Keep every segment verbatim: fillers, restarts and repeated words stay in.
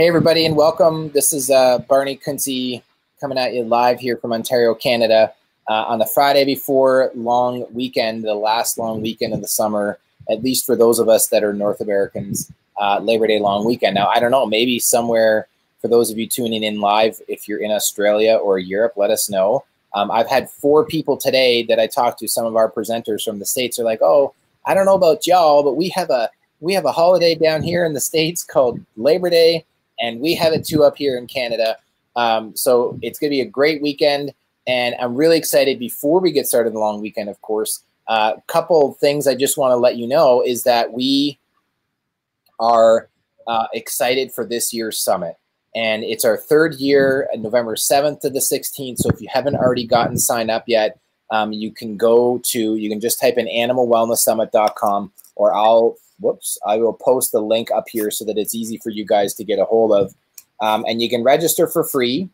Hey, everybody, and welcome. This is uh, Barney Kuntze coming at you live here from Ontario, Canada, uh, on the Friday before long weekend, the last long weekend of the summer, at least for those of us that are North Americans, uh, Labor Day long weekend. Now, I don't know, maybe somewhere for those of you tuning in live, if you're in Australia or Europe, let us know. Um, I've had four people today that I talked to. Some of our presenters from the States are like, oh, I don't know about y'all, but we have a we have a holiday down here in the States called Labor Day. And we have it too up here in Canada. Um, so it's going to be a great weekend. And I'm really excited. Before we get started the long weekend, of course, a uh, couple things I just want to let you know is that we are uh, excited for this year's summit. And it's our third year, November seventh to the sixteenth. So if you haven't already gotten signed up yet, um, you can go to, you can just type in animal wellness summit dot com, or I'll Whoops, I will post the link up here so that it's easy for you guys to get a hold of. Um, and you can register for free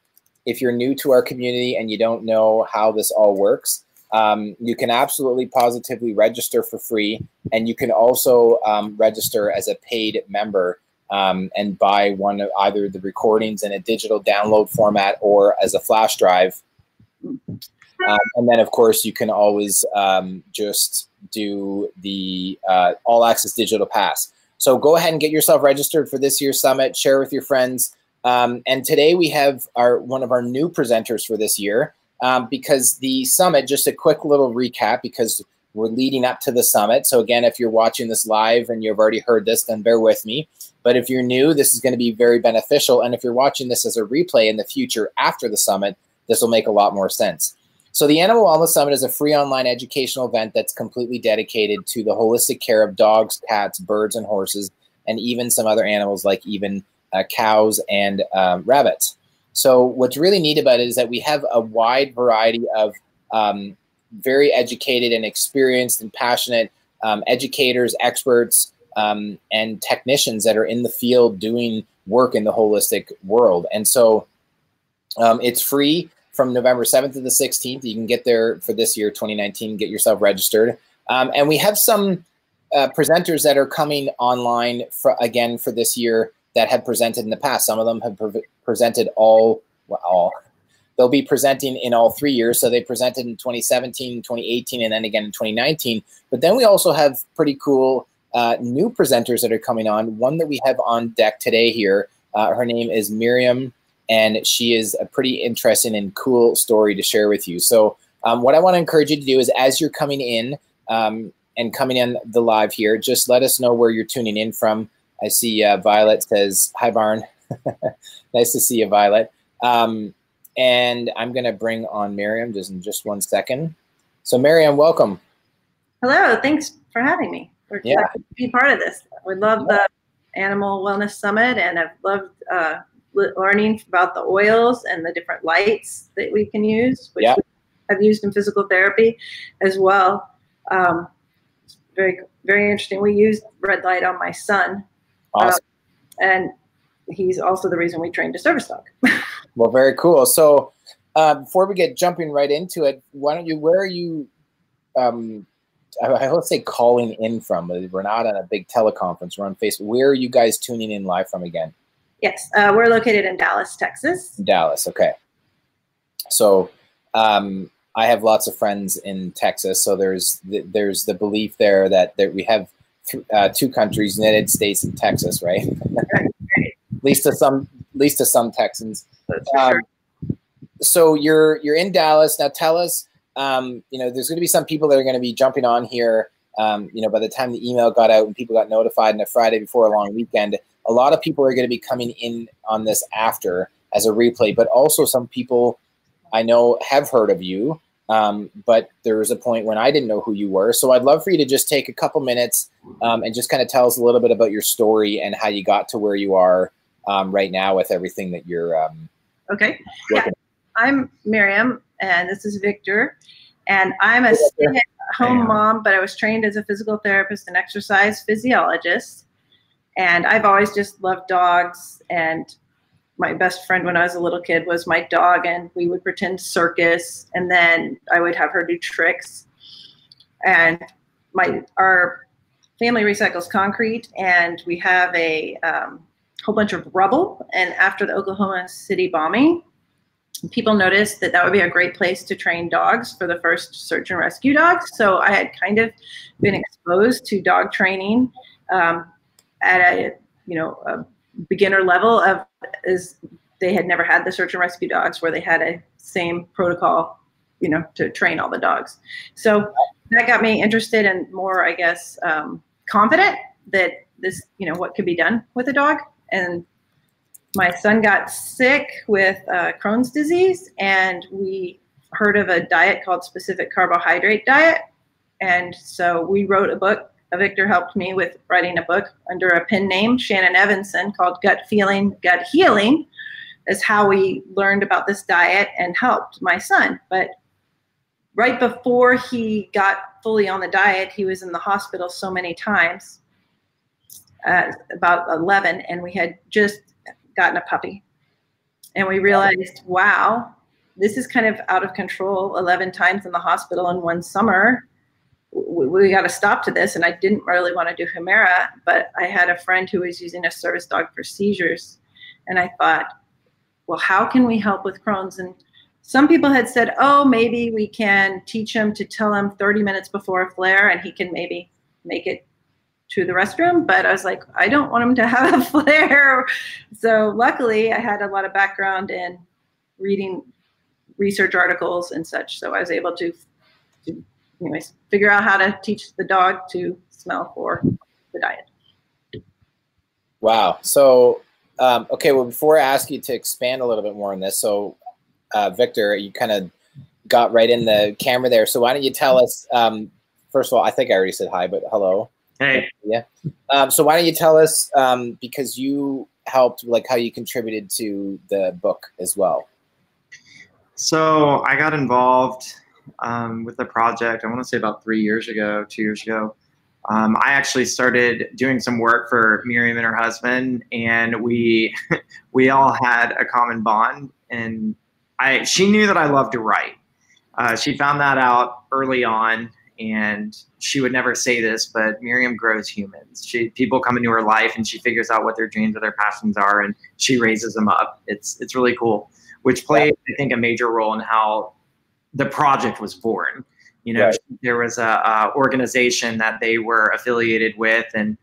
if you're new to our community and you don't know how this all works. Um, you can absolutely positively register for free. And you can also um, register as a paid member um, and buy one of either the recordings in a digital download format or as a flash drive. Um, and then, of course, you can always um, just do the uh, All Access Digital Pass. So go ahead and get yourself registered for this year's summit. Share with your friends. Um, and today we have our one of our new presenters for this year um, because the summit, just a quick little recap because we're leading up to the summit. So again, if you're watching this live and you've already heard this, then bear with me. But if you're new, this is going to be very beneficial. And if you're watching this as a replay in the future after the summit, this will make a lot more sense. So the Animal Wellness Summit is a free online educational event that's completely dedicated to the holistic care of dogs, cats, birds, and horses, and even some other animals like even uh, cows and um, rabbits. So what's really neat about it is that we have a wide variety of um, very educated and experienced and passionate um, educators, experts, um, and technicians that are in the field doing work in the holistic world. And so um, it's free. From November seventh to the sixteenth, you can get there for this year, twenty nineteen, get yourself registered. Um, and we have some uh, presenters that are coming online for, again for this year that have presented in the past. Some of them have pre presented all, well, all, they'll be presenting in all three years. So they presented in twenty seventeen, twenty eighteen, and then again in twenty nineteen. But then we also have pretty cool uh, new presenters that are coming on. One that we have on deck today here, uh, her name is Miriam. And she is a pretty interesting and cool story to share with you. So um, what I want to encourage you to do is as you're coming in um, and coming in the live here, just let us know where you're tuning in from. I see uh, Violet says, hi, Barn. Nice to see you, Violet. Um, and I'm going to bring on Miriam just in just one second. So Miriam, welcome. Hello. Thanks for having me. We're yeah. glad to be part of this. We love yeah. the Animal Wellness Summit, and I've loved uh, learning about the oils and the different lights that we can use, which yep. I've used in physical therapy as well. Um, it's very, very interesting. We used red light on my son. Awesome. Um, and he's also the reason we trained a service dog. Well, very cool. So uh, before we get jumping right into it, why don't you, where are you, um, I, I would say calling in from? We're not on a big teleconference. We're on Facebook. Where are you guys tuning in live from again? Yes, uh, we're located in Dallas, Texas. Dallas, okay. So um, I have lots of friends in Texas. So there's the, there's the belief there that, that we have th uh, two countries, United States and Texas, right? At least to some, at least to some Texans. Um, sure. So you're you're in Dallas now. Tell us, um, you know, there's going to be some people that are going to be jumping on here. Um, you know, by the time the email got out and people got notified on a Friday before a long weekend. A lot of people are going to be coming in on this after as a replay, but also some people I know have heard of you, um, but there was a point when I didn't know who you were. So I'd love for you to just take a couple minutes um, and just kind of tell us a little bit about your story and how you got to where you are um, right now with everything that you're um, okay. Yeah. I'm Miriam, and this is Victor, and I'm a stay-at-home Damn. mom, but I was trained as a physical therapist and exercise physiologist. And I've always just loved dogs. And my best friend when I was a little kid was my dog, and we would pretend circus. And then I would have her do tricks. And my our family recycles concrete, and we have a um, whole bunch of rubble. And after the Oklahoma City bombing, people noticed that that would be a great place to train dogs for the first search and rescue dogs. So I had kind of been exposed to dog training um, at a, you know, a beginner level of is they had never had the search and rescue dogs where they had a same protocol, you know, to train all the dogs. So that got me interested and more, I guess, um, confident that this, you know, what could be done with a dog. And my son got sick with uh, Crohn's disease, and we heard of a diet called specific carbohydrate diet. And so we wrote a book. Victor helped me with writing a book under a pen name, Shannon Evanson, called Gut Feeling, Gut Healing, is how we learned about this diet and helped my son. But right before he got fully on the diet, he was in the hospital so many times, uh, about eleven, and we had just gotten a puppy. And we realized, wow, this is kind of out of control, eleven times in the hospital in one summer. We, we got to stop to this. And I didn't really want to do Humira, but I had a friend who was using a service dog for seizures. And I thought, well, how can we help with Crohn's? And some people had said, oh, maybe we can teach him to tell him thirty minutes before a flare and he can maybe make it to the restroom. But I was like, I don't want him to have a flare. So luckily I had a lot of background in reading research articles and such. So I was able to, to anyways, figure out how to teach the dog to smell for the diet. Wow. So, um, okay, well, before I ask you to expand a little bit more on this, so uh, Victor, you kind of got right in the camera there. So why don't you tell us, um, first of all, I think I already said hi, but hello. Hey. Yeah. Um, so why don't you tell us, um, because you helped, like how you contributed to the book as well. So I got involved Um, with the project, I want to say about three years ago, two years ago. Um, I actually started doing some work for Miriam and her husband, and we we all had a common bond. And I, she knew that I loved to write. Uh, she found that out early on, and she would never say this, but Miriam grows humans. She, people come into her life, and she figures out what their dreams or their passions are, and she raises them up. It's it's really cool, which played, I think, a major role in how the project was born. You know, right. There was a, a organization that they were affiliated with, and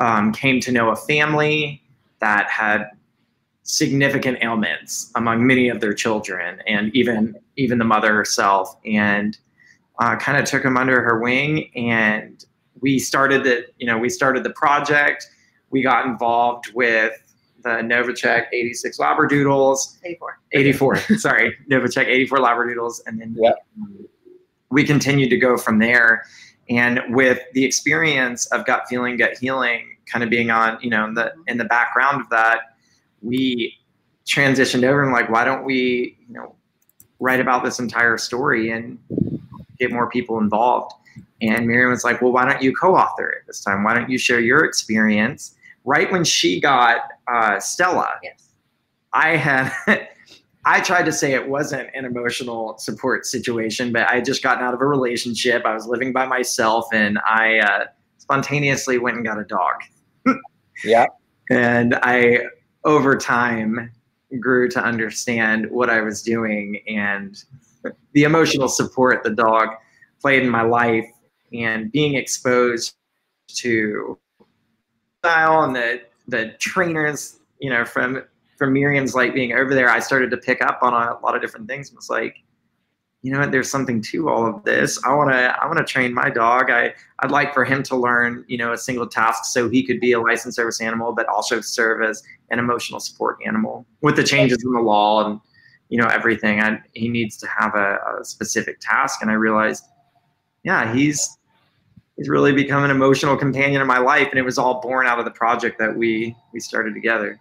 um, came to know a family that had significant ailments among many of their children, and even even the mother herself, and uh, kind of took them under her wing. And we started the, you know, we started the project. We got involved with the Novacek eighty-six Labradoodles. eighty-four. eighty-four. Sorry. Novacek eighty-four Labradoodles. And then yep. we, we continued to go from there. And with the experience of Gut Feeling, Gut Healing kind of being on, you know, in the, in the background of that, we transitioned over and like, why don't we, you know, write about this entire story and get more people involved? And Miriam was like, well, why don't you co-author it this time? Why don't you share your experience? Right when she got uh, Stella, yes. I had, I tried to say it wasn't an emotional support situation, but I had just gotten out of a relationship. I was living by myself, and I uh, spontaneously went and got a dog. Yeah. And I, over time, grew to understand what I was doing and the emotional support the dog played in my life, and being exposed to and the the trainers, you know, from from Miriam's like being over there, I started to pick up on a lot of different things. And was like, you know what, there's something to all of this. I wanna I wanna train my dog. I I'd like for him to learn, you know, a single task so he could be a licensed service animal, but also serve as an emotional support animal. With the changes in the law and you know everything, I, he needs to have a, a specific task. And I realized, yeah, he's. He's really become an emotional companion in my life, and it was all born out of the project that we we started together.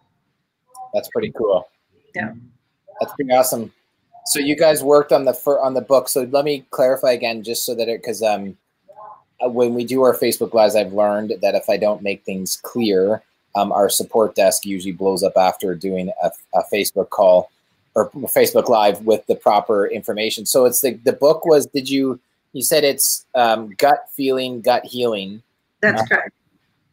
That's pretty cool. Yeah, that's pretty awesome. So you guys worked on the fir on the book. So let me clarify again, just so that it, because um, when we do our Facebook Lives, I've learned that if I don't make things clear, um, our support desk usually blows up after doing a, a Facebook call or Facebook Live with the proper information. So it's the the book was. Did you? You said it's um, Gut Feeling, Gut Healing. That's correct.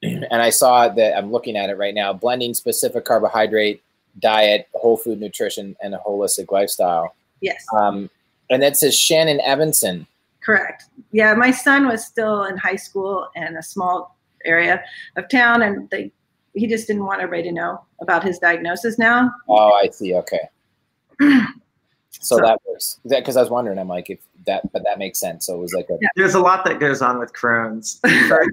And I saw that, I'm looking at it right now, blending specific carbohydrate diet, whole food nutrition, and a holistic lifestyle. Yes. Um, and that says Shannon Evanson. Correct. Yeah, my son was still in high school in a small area of town, and they, he just didn't want everybody to know about his diagnosis now. Oh, I see. Okay. So, so that works. Because I was wondering, I'm like, if that, but that makes sense. So it was like a, yeah. There's a lot that goes on with Crohn's. For,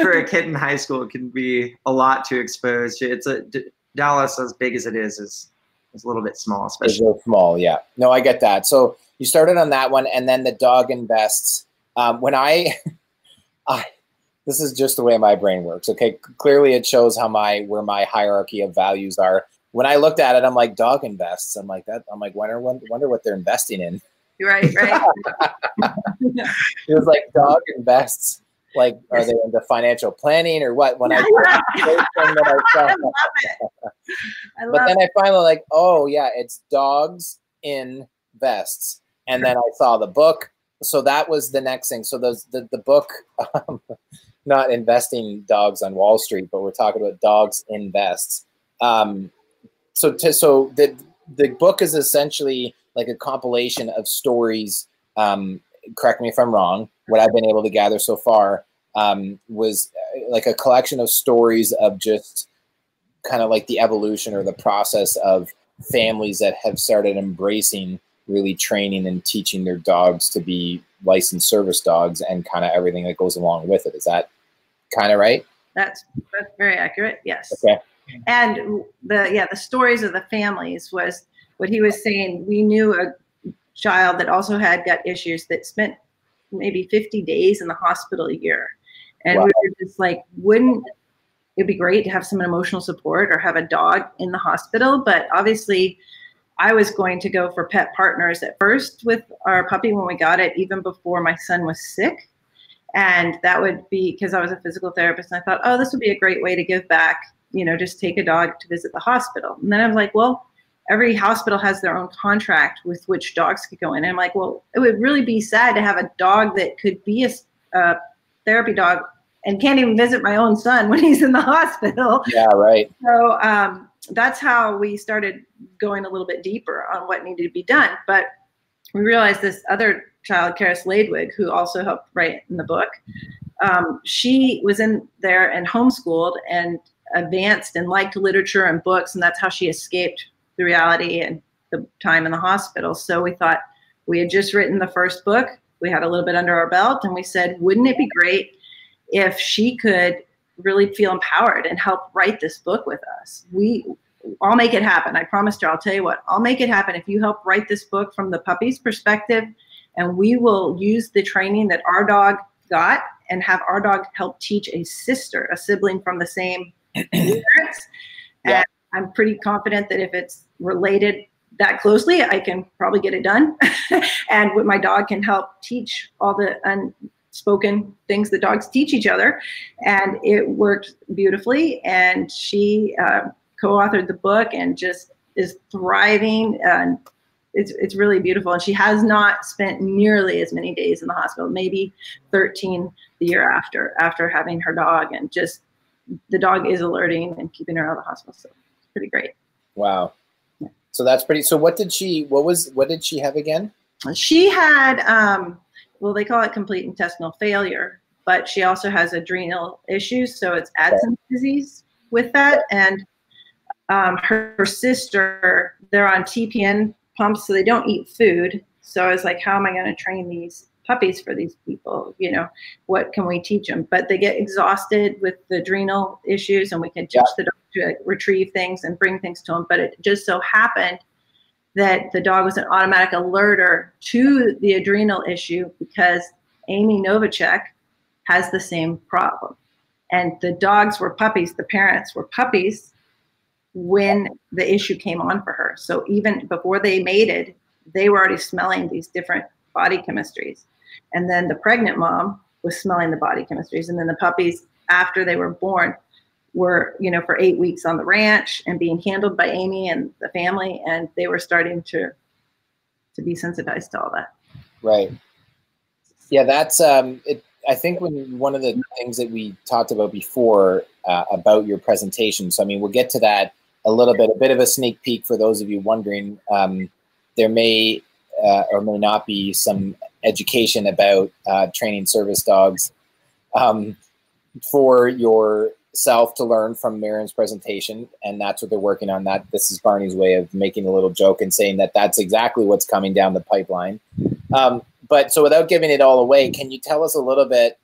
for a kid in high school, it can be a lot to expose. It's a D Dallas, as big as it is, is is a little bit small, especially. It's small, yeah. No, I get that. So you started on that one, and then the dog in vests. Um, when I, I, this is just the way my brain works. Okay, clearly it shows how my where my hierarchy of values are. When I looked at it, I'm like, dog invests. I'm like that. I'm like, wonder, wonder what they're investing in. Right, right. It was like dog invests. Like, are they into financial planning or what? When I, I, that I, I love it. I love but then it. I finally like, oh yeah, it's Dogs In Vests. And then I saw the book. So that was the next thing. So those the, the book, um, not investing dogs on Wall Street, but we're talking about Dogs In Vests. Um, So, to, so the the book is essentially like a compilation of stories. Um, correct me if I'm wrong. What I've been able to gather so far um, was like a collection of stories of just kind of like the evolution or the process of families that have started embracing really training and teaching their dogs to be licensed service dogs and kind of everything that goes along with it. Is that kind of right? That's, that's very accurate. Yes. Okay. And the, yeah, the stories of the families was what he was saying. We knew a child that also had gut issues that spent maybe fifty days in the hospital a year. And wow. We were just like, wouldn't it be great to have some emotional support or have a dog in the hospital? But obviously I was going to go for Pet Partners at first with our puppy when we got it, even before my son was sick. And that would be because I was a physical therapist. And I thought, oh, this would be a great way to give back. You know, just take a dog to visit the hospital. And then I'm like, well, every hospital has their own contract with which dogs could go in. And I'm like, well, it would really be sad to have a dog that could be a uh, therapy dog and can't even visit my own son when he's in the hospital. Yeah, right. So um, that's how we started going a little bit deeper on what needed to be done. But we realized this other child, Karis Ladewig, who also helped write in the book, um, she was in there and homeschooled and advanced and liked literature and books, and that's how she escaped the reality and the time in the hospital. So we thought, we had just written the first book, we had a little bit under our belt, and we said, wouldn't it be great if she could really feel empowered and help write this book with us? We, I'll make it happen. I promised her, I'll tell you what, I'll make it happen if you help write this book from the puppy's perspective, and we will use the training that our dog got and have our dog help teach a sister, a sibling from the same parents. Yeah. And I'm pretty confident that if it's related that closely, I can probably get it done. And with my dog can help teach all the unspoken things that dogs teach each other. And it worked beautifully. And she uh, co-authored the book and just is thriving. And it's, it's really beautiful. And she has not spent nearly as many days in the hospital, maybe thirteen the year after, after having her dog, and just the dog is alerting and keeping her out of the hospital. So it's pretty great. Wow. Yeah. So that's pretty, so what did she, what was, what did she have again? She had, um, well, they call it complete intestinal failure, but she also has adrenal issues. So it's Addison's disease with that. And um, her, her sister, they're on T P N pumps, so they don't eat food. So I was like, how am I going to train these puppies for these people? You know, what can we teach them? But they get exhausted with the adrenal issues, and we can teach yeah. the dog to like, retrieve things and bring things to them. But it just so happened that the dog was an automatic alerter to the adrenal issue because Amy Novacek has the same problem. And the dogs were puppies, the parents were puppies when the issue came on for her. So even before they mated, they were already smelling these different body chemistries. And then the pregnant mom was smelling the body chemistries. And then the puppies, after they were born, were, you know, for eight weeks on the ranch and being handled by Amy and the family. And they were starting to, to be sensitized to all that. Right. Yeah, that's, um, it, I think when one of the things that we talked about before uh, about your presentation. So, I mean, we'll get to that a little bit, a bit of a sneak peek for those of you wondering. Um, there may uh, or may not be some education about uh, training service dogs um, for yourself to learn from Miriam's presentation, and that's what they're working on. That this is Barney's way of making a little joke and saying that that's exactly what's coming down the pipeline. Um, but so without giving it all away, can you tell us a little bit,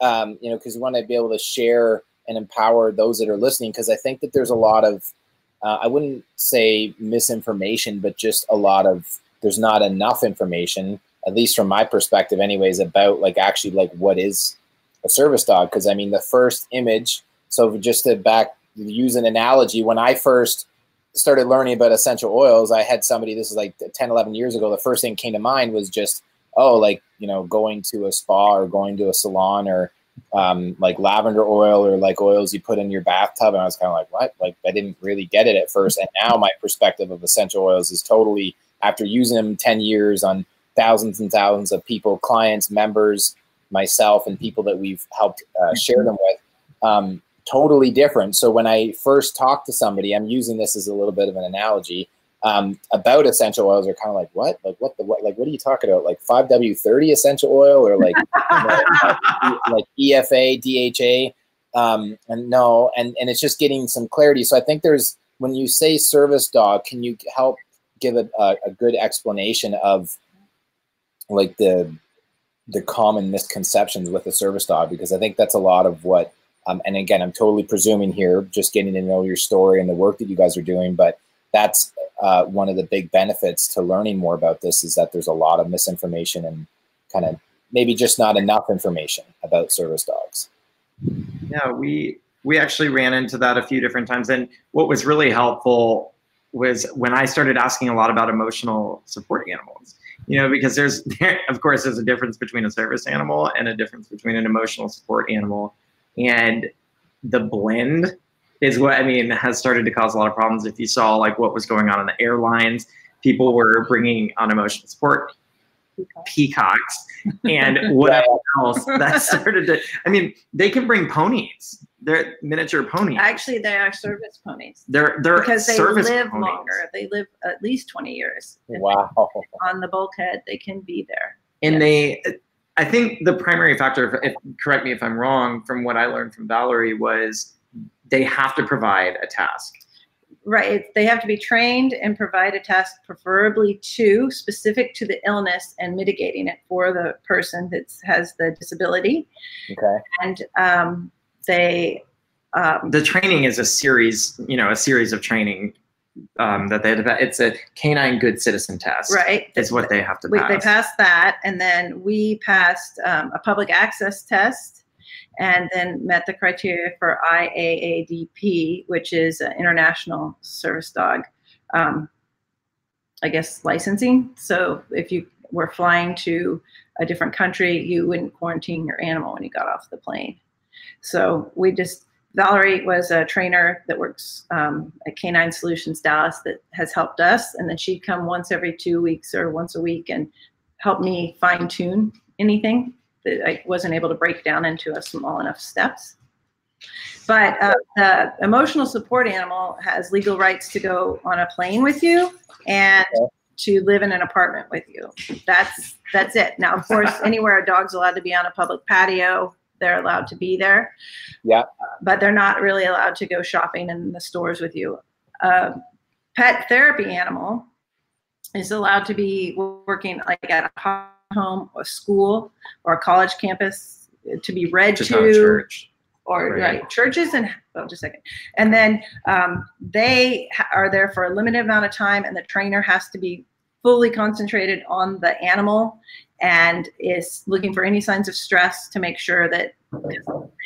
um, you know, because we want to be able to share and empower those that are listening, because I think that there's a lot of, uh, I wouldn't say misinformation, but just a lot of, there's not enough information, at least from my perspective anyways, about like actually like what is a service dog. Because I mean, the first image, so just to back, use an analogy, when I first started learning about essential oils, I had somebody, this is like ten, eleven years ago, the first thing came to mind was just, oh, like, you know, going to a spa or going to a salon or um, like lavender oil or like oils you put in your bathtub. And I was kind of like, what? Like, I didn't really get it at first. And now my perspective of essential oils is totally, after using them ten years on thousands and thousands of people, clients, members, myself, and people that we've helped uh, share them with, um, totally different. So when I first talk to somebody, I'm using this as a little bit of an analogy um, about essential oils. Are kind of like, what? Like what the what? Like what are you talking about? Like five W thirty essential oil or like you know, like E F A, D H A? Um, and no, and and it's just getting some clarity. So I think there's, when you say service dog, can you help give a, a, a good explanation of like the the common misconceptions with a service dog? Because I think that's a lot of what. Um, and again, I'm totally presuming here, just getting to know your story and the work that you guys are doing. But that's uh, one of the big benefits to learning more about this, is that there's a lot of misinformation and kind of maybe just not enough information about service dogs. Yeah, we we actually ran into that a few different times. And what was really helpful was when I started asking a lot about emotional support animals. You know, because there's, there, of course, there's a difference between a service animal and a difference between an emotional support animal. And the blend is what, I mean, has started to cause a lot of problems. If you saw like what was going on in the airlines, people were bringing on emotional support peacocks and whatever else that started to, I mean, they can bring ponies. They're miniature ponies. Actually, they are service ponies. They're, they're because they live ponies. Longer. They live at least twenty years. Wow. On the bulkhead, they can be there. And yes. they, I think the primary factor, if, correct me if I'm wrong, from what I learned from Valerie, was they have to provide a task. Right. They have to be trained and provide a task, preferably two, specific to the illness and mitigating it for the person that has the disability. Okay. And um, they... Um, the training is a series, you know, a series of training um, that they had to pass. It's a canine good citizen test. Right. Is what they have to pass. We, they passed that. And then we passed um, a public access test and then met the criteria for I A A D P, which is an international service dog, um, I guess, licensing. So if you were flying to a different country, you wouldn't quarantine your animal when you got off the plane. So we just, Valerie was a trainer that works um, at Canine Solutions Dallas that has helped us. And then she'd come once every two weeks or once a week and help me fine tune anything that I wasn't able to break down into a small enough steps. But uh, the emotional support animal has legal rights to go on a plane with you and to live in an apartment with you. That's, that's it. Now, of course, anywhere a dog's allowed to be on a public patio, they're allowed to be there. Yeah. But they're not really allowed to go shopping in the stores with you. Uh, pet therapy animal is allowed to be working like at a home or school or a college campus to be read to, to church. or right. Right, churches and well, just a second. And then um, they are there for a limited amount of time, and the trainer has to be fully concentrated on the animal and is looking for any signs of stress to make sure that they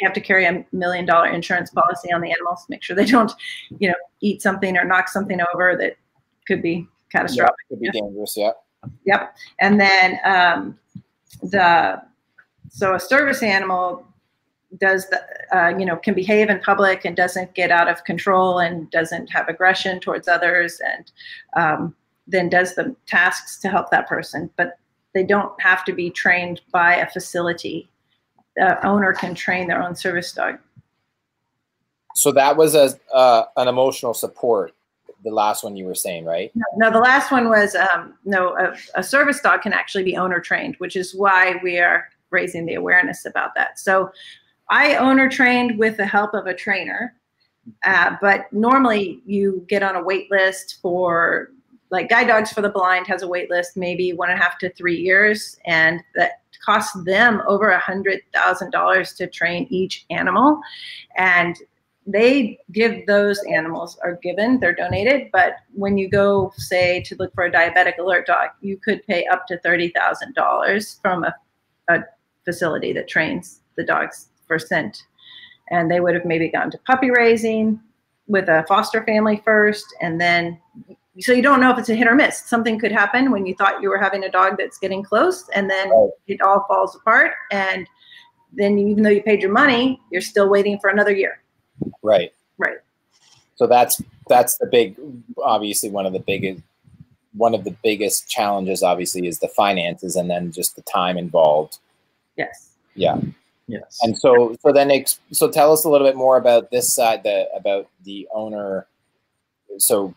have to carry a million dollar insurance policy on the animals, make sure they don't, you know, eat something or knock something over that could be catastrophic. Yeah, could be dangerous, yeah. Yep. And then um, the, so a service animal does the, uh, you know, can behave in public and doesn't get out of control and doesn't have aggression towards others, and um, then does the tasks to help that person. But they don't have to be trained by a facility. The owner can train their own service dog. So that was a uh, an emotional support. The last one you were saying, right? No, no, the last one was um, no. A, a service dog can actually be owner trained, which is why we are raising the awareness about that. So I owner trained with the help of a trainer, uh, but normally you get on a wait list for, like, Guide Dogs for the Blind has a wait list, maybe one and a half to three years, and that costs them over a hundred thousand dollars to train each animal, and they give those animals are given, they're donated, but when you go, say, to look for a diabetic alert dog, you could pay up to thirty thousand dollars from a, a facility that trains the dogs for scent. And they would have maybe gone to puppy raising with a foster family first, and then, so you don't know if it's a hit or miss. Something could happen when you thought you were having a dog that's getting close, and then it all falls apart, and then even though you paid your money, you're still waiting for another year. Right. Right. So that's that's the big, obviously one of the biggest one of the biggest challenges obviously is the finances, and then just the time involved. Yes. Yeah. Yes. And so so then ex so tell us a little bit more about this side, the about the owner so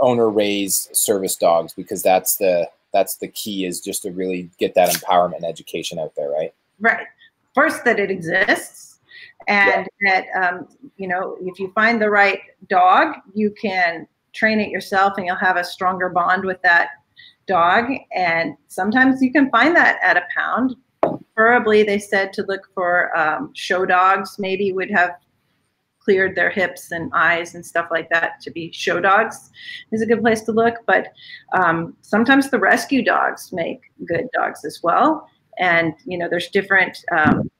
owner raised service dogs, because that's the that's the key, is just to really get that empowerment and education out there, right? Right. First, that it exists. And yeah. that, um, you know, if you find the right dog, you can train it yourself and you'll have a stronger bond with that dog. And sometimes you can find that at a pound. Preferably, they said to look for um, show dogs, maybe would have cleared their hips and eyes and stuff like that to be show dogs is a good place to look. But um, sometimes the rescue dogs make good dogs as well. And, you know, there's different... Um,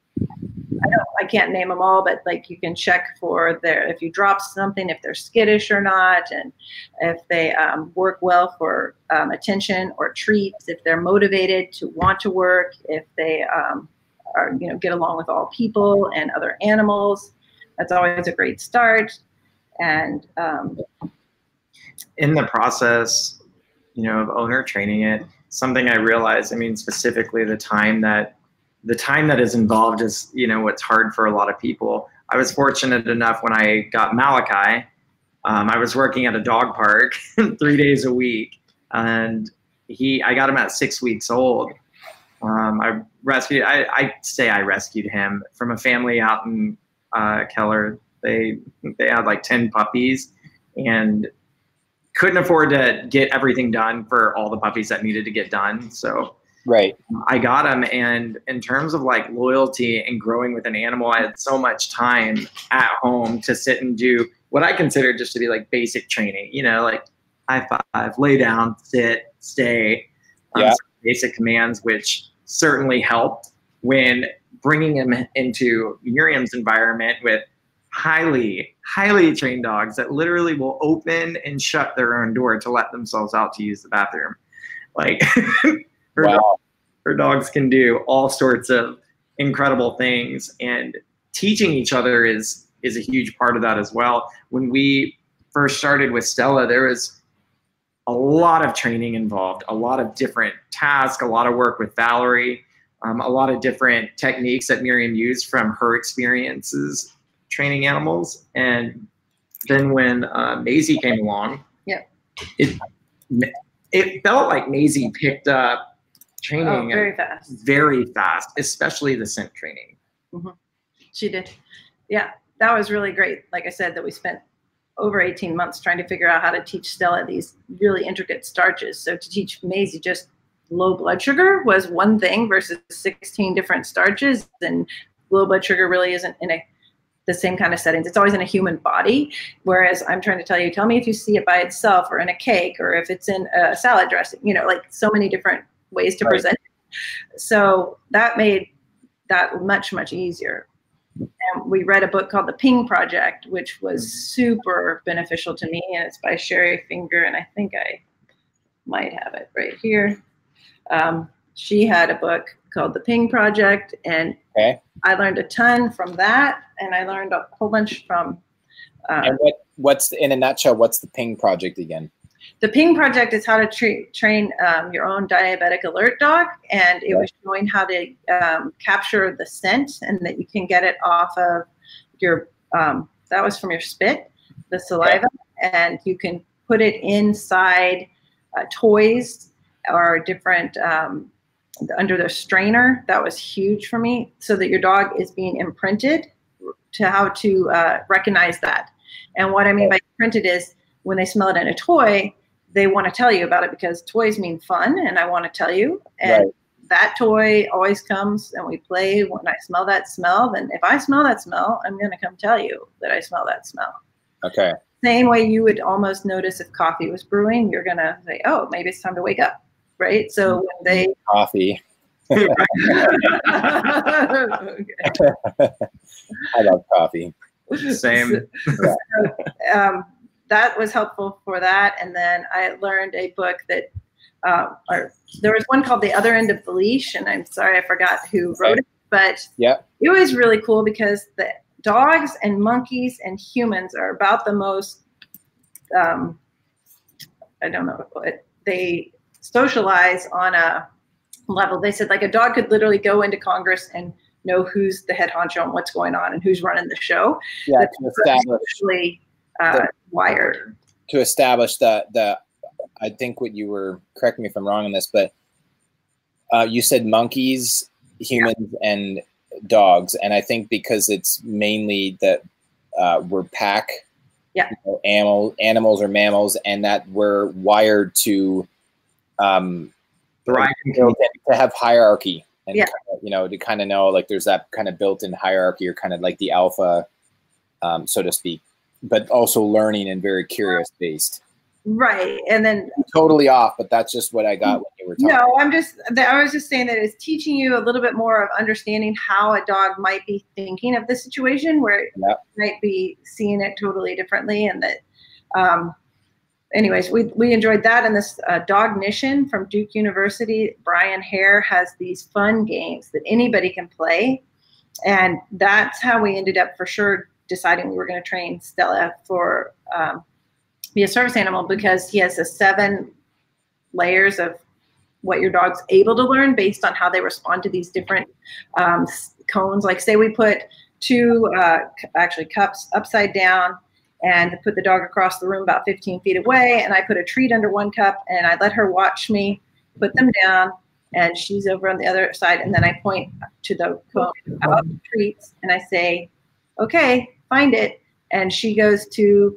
I don't, I can't name them all, but like you can check for their, if you drop something, if they're skittish or not, and if they um, work well for um, attention or treats, if they're motivated to want to work, if they um, are, you know, get along with all people and other animals. That's always a great start. And um, in the process, you know, of owner training it, something I realized, I mean, specifically the time that The time that is involved is, you know, what's hard for a lot of people. I was fortunate enough when I got Malachi, um, I was working at a dog park three days a week, and he, I got him at six weeks old. Um, I rescued, I, I say I rescued him from a family out in uh, Keller. They, they had like ten puppies and couldn't afford to get everything done for all the puppies that needed to get done. So right. I got him, and in terms of like loyalty and growing with an animal, I had so much time at home to sit and do what I consider just to be like basic training, you know, like high five, lay down, sit, stay, um, yeah. basic commands, which certainly helped when bringing him into Miriam's environment with highly, highly trained dogs that literally will open and shut their own door to let themselves out to use the bathroom. Like... Her, wow. dog, her dogs can do all sorts of incredible things, and teaching each other is is a huge part of that as well. When we first started with Stella, there was a lot of training involved, a lot of different tasks, a lot of work with Valerie, um, a lot of different techniques that Miriam used from her experiences training animals. And then when uh, Maisie came along, yeah, it it felt like Maisie picked up training oh, very fast very fast especially the scent training. Mm-hmm. She did. Yeah, that was really great. Like I said, that we spent over eighteen months trying to figure out how to teach Stella these really intricate starches. So to teach Maisie just low blood sugar was one thing versus sixteen different starches, and low blood sugar really isn't in a the same kind of settings. It's always in a human body, whereas I'm trying to tell you, tell me if you see it by itself or in a cake or if it's in a salad dressing, you know, like so many different ways to present it. So that made that much, much easier. And we read a book called The Ping Project, which was super beneficial to me. And it's by Sherry Finger. And I think I might have it right here. Um, she had a book called The Ping Project. And okay. I learned a ton from that. And I learned a whole bunch from. Um, and what, what's the, in a nutshell, what's the Ping Project again? The Ping Project is how to tra train um, your own diabetic alert dog, and it was showing how to um, capture the scent, and that you can get it off of your um, that was from your spit, the saliva, and you can put it inside uh, toys or different, um, under their strainer. That was huge for me, so that your dog is being imprinted to how to uh, recognize that. And what I mean by imprinted is when they smell it in a toy, they want to tell you about it because toys mean fun, and I want to tell you. And right. that toy always comes, and we play. When I smell that smell, then if I smell that smell, I'm going to come tell you that I smell that smell. Okay. Same way you would almost notice if coffee was brewing, you're going to say, oh, maybe it's time to wake up, right? So when they – Coffee. I love coffee. Same. So, um, that was helpful for that. And then I learned a book that uh, – or there was one called The Other End of the Leash, and I'm sorry I forgot who wrote it. But yep. it was really cool because the – dogs and monkeys and humans are about the most, um, I don't know, what, they socialize on a level. They said like a dog could literally go into Congress and know who's the head honcho and what's going on and who's running the show. Yeah, that's to establish, uh, the, wired. To establish the, the, I think what you were, correct me if I'm wrong on this, but uh, you said monkeys, humans, yeah. and dogs, and I think because it's mainly that uh, we're pack yeah. you know, animal, animals or mammals, and that we're wired to um, thrive, to have hierarchy, and yeah. kinda, you know, to kind of know like there's that kind of built-in hierarchy or kind of like the alpha, um, so to speak, but also learning and very curious based. Right, and then I'm totally off, but that's just what I got when you were talking. No, I'm just I was just saying that it's teaching you a little bit more of understanding how a dog might be thinking of the situation, where yep. it might be seeing it totally differently, and that. Um, anyways, we we enjoyed that, and this uh, Dognition from Duke University. Brian Hare has these fun games that anybody can play, and that's how we ended up for sure deciding we were going to train Stella for. Um, be a service animal, because he has a seven layers of what your dog's able to learn based on how they respond to these different um, cones. Like say we put two uh, actually cups upside down and put the dog across the room about fifteen feet away, and I put a treat under one cup and I let her watch me put them down, and she's over on the other side, and then I point to the cone out of the treats and I say, okay, find it. And she goes to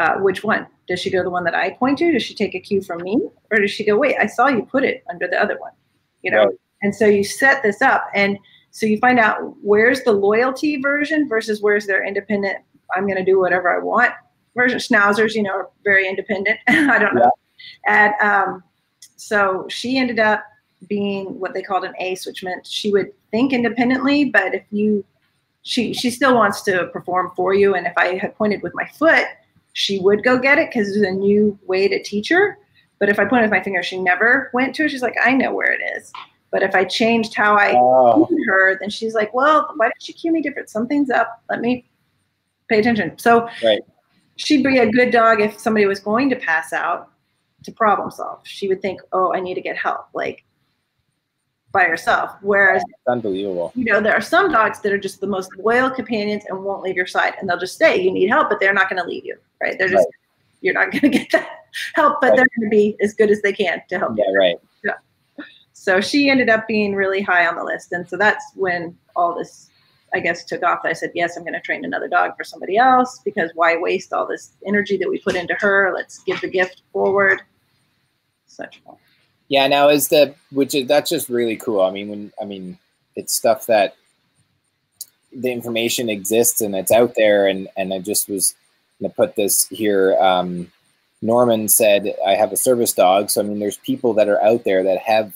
Uh, which one? Does she go the one that I point to? Does she take a cue from me? Or does she go, wait, I saw you put it under the other one, you know? Right. And so you set this up. And so you find out where's the loyalty version versus where's their independent, I'm going to do whatever I want version. Schnauzers, you know, are very independent. I don't know. Yeah. And um, so she ended up being what they called an ace, which meant she would think independently, but if you, she, she still wants to perform for you. And if I had pointed with my foot, she would go get it because it was a new way to teach her. But if I pointed with my finger, she never went to it. She's like, I know where it is. But if I changed how I oh. cued her, then she's like, well, why didn't you cue me different? Something's up. Let me pay attention. So right. she'd be a good dog if somebody was going to pass out to problem solve. She would think, oh, I need to get help, like by herself. Whereas, unbelievable. You know, there are some dogs that are just the most loyal companions and won't leave your side, and they'll just stay. You need help, but they're not going to leave you. Right. They're just, right. you're not going to get that help, but right. they're going to be as good as they can to help. Yeah, you. Right. Yeah. So she ended up being really high on the list. And so that's when all this, I guess, took off. I said, yes, I'm going to train another dog for somebody else, because why waste all this energy that we put into her? Let's give the gift forward. Such fun. Yeah. Now is the, which is, that's just really cool. I mean, when, I mean, it's stuff that the information exists and it's out there. And, and I just was, to put this here, um, Norman said, I have a service dog. So, I mean, there's people that are out there that have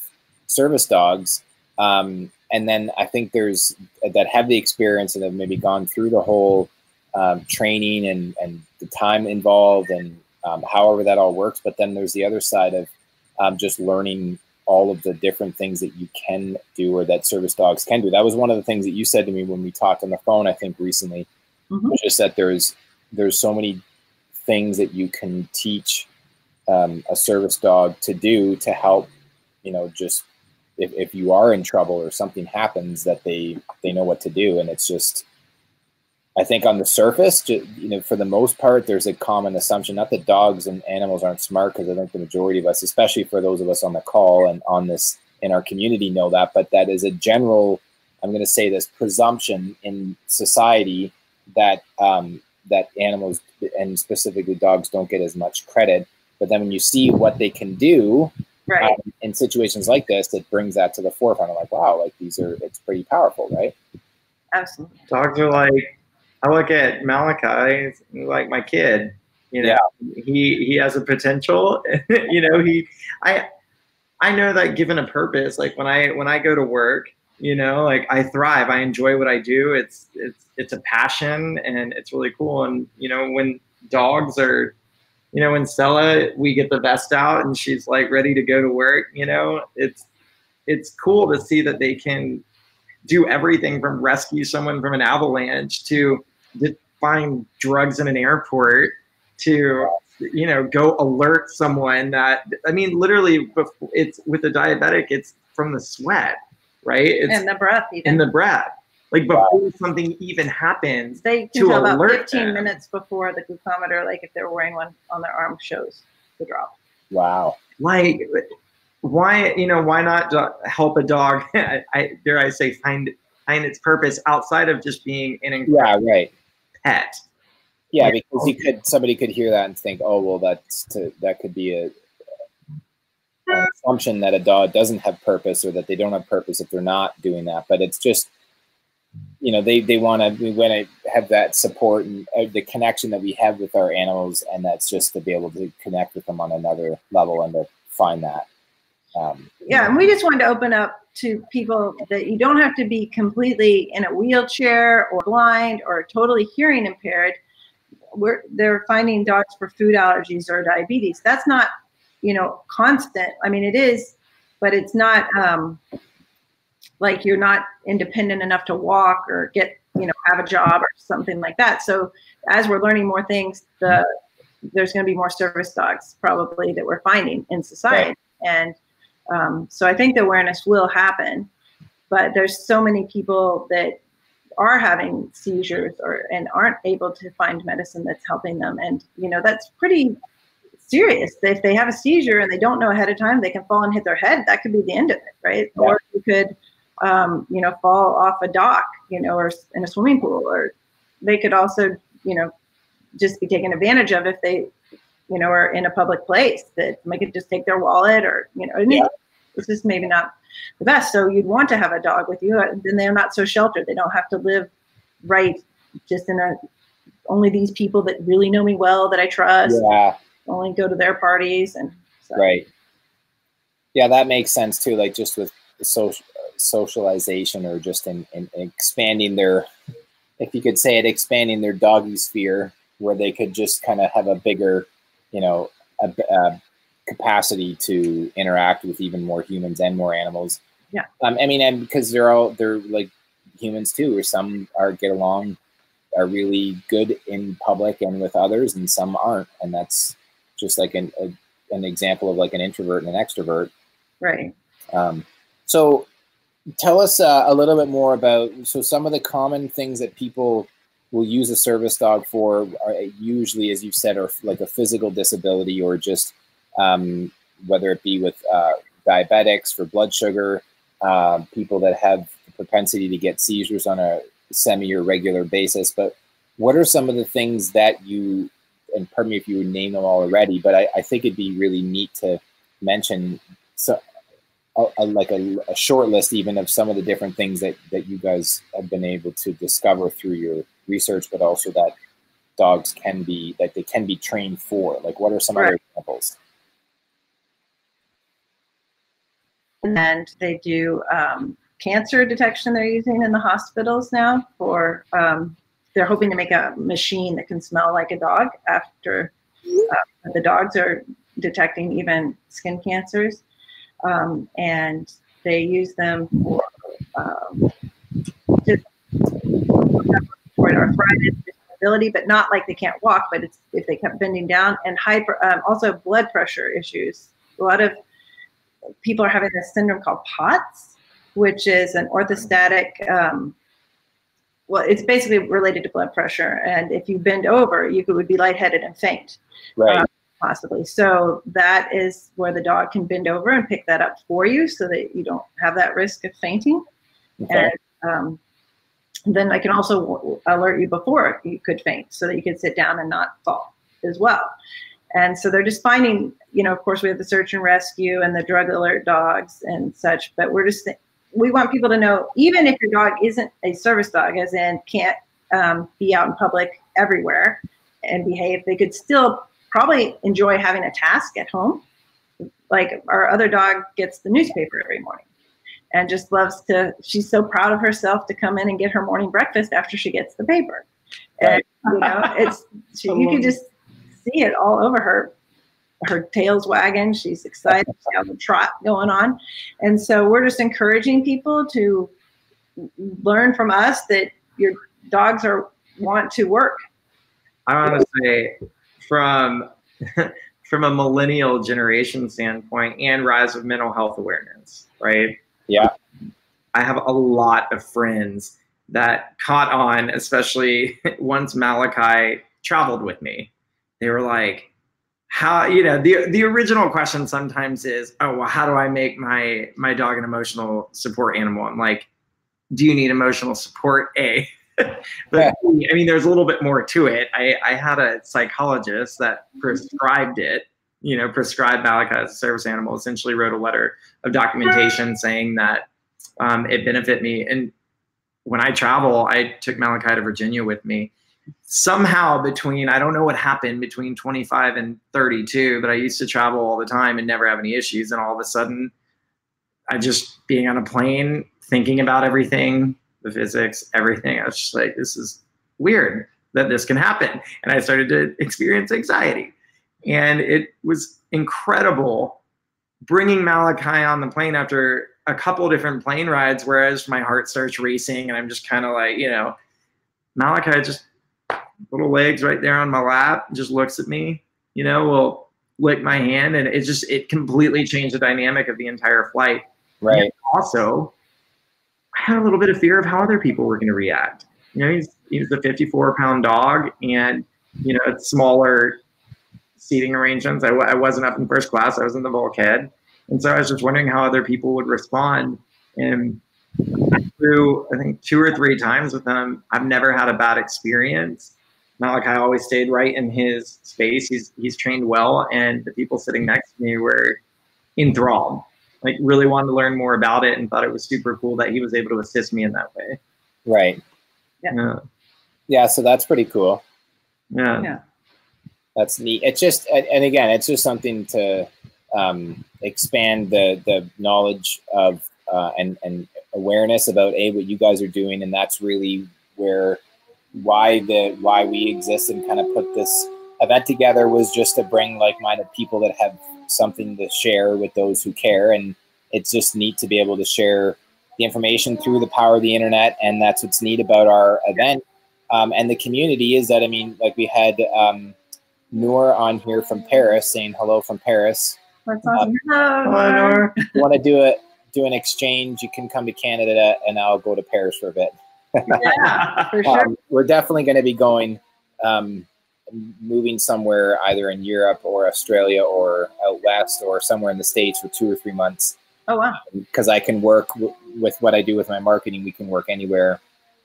service dogs. Um, and then I think there's that have the experience and have maybe gone through the whole um, training and, and the time involved and um, however that all works. But then there's the other side of um, just learning all of the different things that you can do or that service dogs can do. That was one of the things that you said to me when we talked on the phone, I think recently, mm-hmm. was just that there's there's so many things that you can teach um, a service dog to do to help, you know, just if, if you are in trouble or something happens, that they, they know what to do. And it's just, I think on the surface, you know, for the most part, there's a common assumption, not that dogs and animals aren't smart, because I think the majority of us, especially for those of us on the call and on this in our community, know that, but that is a general, I'm going to say this, presumption in society that um, that animals, and specifically dogs, don't get as much credit. But then when you see what they can do, right, um, in situations like this, it brings that to the forefront. I'm like, wow, like these are, it's pretty powerful, right? Absolutely. Dogs are like, I look at Malachi, he's like my kid, you know, yeah. he, he has a potential, you know, he, I, I know that given a purpose, like when I, when I go to work, you know, like I thrive, I enjoy what I do. It's, it's, it's a passion and it's really cool. And, you know, when dogs are, you know, when Stella, we get the vest out and she's like ready to go to work, you know, it's, it's cool to see that they can do everything from rescue someone from an avalanche to find drugs in an airport to, you know, go alert someone that, I mean, literally it's with a diabetic, it's from the sweat, right? It's and the breath. Even. And the breath. Like before something even happens, they can tell about fifteen minutes before the glucometer, like if they're wearing one on their arm, shows the drop. Wow. Like why, you know, why not help a dog, I, I, dare I say, find, find its purpose outside of just being an incredible yeah, right. pet. Yeah, because he could, somebody could hear that and think, oh, well, that's to, that could be a, an assumption that a dog doesn't have purpose or that they don't have purpose if they're not doing that. But it's just, you know, they, they want to, we want to have that support and uh, the connection that we have with our animals. And that's just to be able to connect with them on another level and to find that. Um, yeah. Know. And we just wanted to open up to people that you don't have to be completely in a wheelchair or blind or totally hearing impaired. We're, they're finding dogs for food allergies or diabetes. That's not, you know, constant. I mean, it is, but it's not um, like you're not independent enough to walk or get, you know, have a job or something like that. So as we're learning more things, the, there's going to be more service dogs probably that we're finding in society. Right. And um, so I think the awareness will happen, but there's so many people that are having seizures or and aren't able to find medicine that's helping them, and you know that's pretty serious. If they have a seizure and they don't know ahead of time, they can fall and hit their head. That could be the end of it, right? Yeah. Or you could, um, you know, fall off a dock, you know, or in a swimming pool, or they could also, you know, just be taken advantage of if they, you know, are in a public place that might just take their wallet or you know. Yeah. It's just maybe not the best. So you'd want to have a dog with you, and then they're not so sheltered. They don't have to live right just in a, only these people that really know me well that I trust. Yeah. Only go to their parties and so. Right. Yeah, that makes sense too. Like just with social socialization or just in, in expanding their, if you could say it, expanding their doggy sphere where they could just kind of have a bigger, you know, a, a capacity to interact with even more humans and more animals. Yeah. Um, I mean, and because they're all, they're like humans too, or some are get along, are really good in public and with others, and some aren't. And that's just like an, a, an example of like an introvert and an extrovert. Right. Um, so tell us uh, a little bit more about, so some of the common things that people will use a service dog for are usually, as you've said, are like a physical disability or just, Um, whether it be with uh, diabetics for blood sugar, uh, people that have the propensity to get seizures on a semi or regular basis. But what are some of the things that you, and pardon me if you would name them all already, but I, I think it'd be really neat to mention so, a, a, like a, a short list even of some of the different things that, that you guys have been able to discover through your research, but also that dogs can be, that they can be trained for. Like what are some other examples? And they do um, cancer detection they're using in the hospitals now for, um, they're hoping to make a machine that can smell like a dog after uh, the dogs are detecting even skin cancers. Um, and they use them for, um, for arthritis, disability, but not like they can't walk, but it's if they kept bending down, and hyper, um, also blood pressure issues. A lot of people are having this syndrome called POTS, which is an orthostatic um, well, it's basically related to blood pressure. And if you bend over, you could, would be lightheaded and faint, right. um, possibly. So that is where the dog can bend over and pick that up for you so that you don't have that risk of fainting. Okay. And um, then I can also w alert you before you could faint so that you could sit down and not fall as well. And so they're just finding, you know, of course we have the search and rescue and the drug alert dogs and such, but we're just, we want people to know, even if your dog isn't a service dog, as in can't um, be out in public everywhere and behave, they could still probably enjoy having a task at home. Like our other dog gets the newspaper every morning and just loves to, she's so proud of herself to come in and get her morning breakfast after she gets the paper. Right. And, you know, it's, she, you can just see it all over her. Her tail's wagging. She's excited. She has a trot going on. And so we're just encouraging people to learn from us that your dogs are want to work. I want to say from, from a millennial generation standpoint and rise of mental health awareness, right? Yeah. I have a lot of friends that caught on, especially once Malachi traveled with me. They were like, how, you know, the, the original question sometimes is, oh, well, how do I make my, my dog an emotional support animal? I'm like, do you need emotional support? A, but yeah. I mean, there's a little bit more to it. I, I had a psychologist that prescribed it, you know, prescribed Malachi as a service animal, essentially wrote a letter of documentation saying that um, it benefit me. And when I travel, I took Malachi to Virginia with me. Somehow between, I don't know what happened between twenty-five and thirty-two, but I used to travel all the time and never have any issues. And all of a sudden, I just being on a plane, thinking about everything, the physics, everything. I was just like, this is weird that this can happen. And I started to experience anxiety. And it was incredible bringing Malachi on the plane after a couple different plane rides, whereas my heart starts racing and I'm just kind of like, you know, Malachi just little legs right there on my lap, just looks at me, you know, will lick my hand. And it just, it completely changed the dynamic of the entire flight. Right. And also, I had a little bit of fear of how other people were going to react. You know, he's, he's a fifty-four pound dog and, you know, it's smaller seating arrangements. I, I wasn't up in first class. I was in the bulkhead. And so I was just wondering how other people would respond. And I flew, I think, two or three times with them. I've never had a bad experience. Malachi always stayed right in his space. He's he's trained well, and the people sitting next to me were enthralled. Like, really wanted to learn more about it, and thought it was super cool that he was able to assist me in that way. Right. Yeah. Yeah. Yeah, so that's pretty cool. Yeah. Yeah. That's neat. It's just, and again, it's just something to um, expand the the knowledge of uh, and and awareness about a what you guys are doing, and that's really where. Why the why we exist and kind of put this event together was just to bring like-minded people that have something to share with those who care, and it's just neat to be able to share the information through the power of the internet, and that's what's neat about our event um, and the community is that I mean, like we had um, Noor on here from Paris saying hello from Paris. That's awesome. Um, hello, Noor. If you want to do a do an exchange? You can come to Canada, and I'll go to Paris for a bit. Yeah, for sure. Um, we're definitely going to be going, um, moving somewhere either in Europe or Australia or out west or somewhere in the States for two or three months. Oh, wow. Because I can work w with what I do with my marketing. We can work anywhere.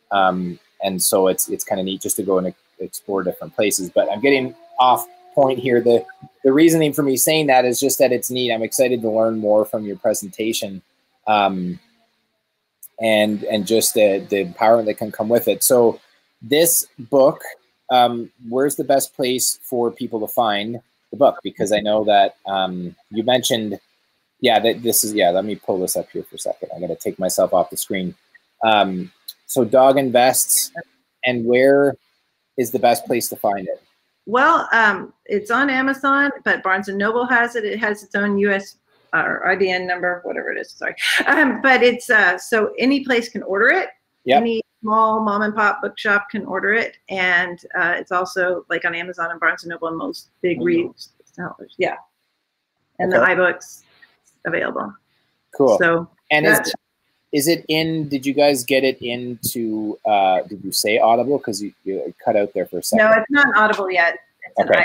Um, and so it's it's kind of neat just to go and explore different places. But I'm getting off point here. The, the reasoning for me saying that is just that it's neat. I'm excited to learn more from your presentation. Um And, and just the, the empowerment that can come with it. So this book, um, where's the best place for people to find the book? Because I know that um, you mentioned, yeah, that this is, yeah, let me pull this up here for a second. I'm going to take myself off the screen. Um, so Dog In Vests, and where is the best place to find it? Well, um, it's on Amazon, but Barnes and Noble has it. It has its own U S Uh, or I B N number, whatever it is, sorry. Um, but it's, uh, so any place can order it. Yep. Any small mom and pop bookshop can order it. And uh, it's also like on Amazon and Barnes and Noble and most big read sellers. Yeah. And okay. The iBooks available. Cool. So, and is, Is it in, did you guys get it into, uh, did you say Audible? Because you, you cut out there for a second. No, it's not Audible yet. It's okay.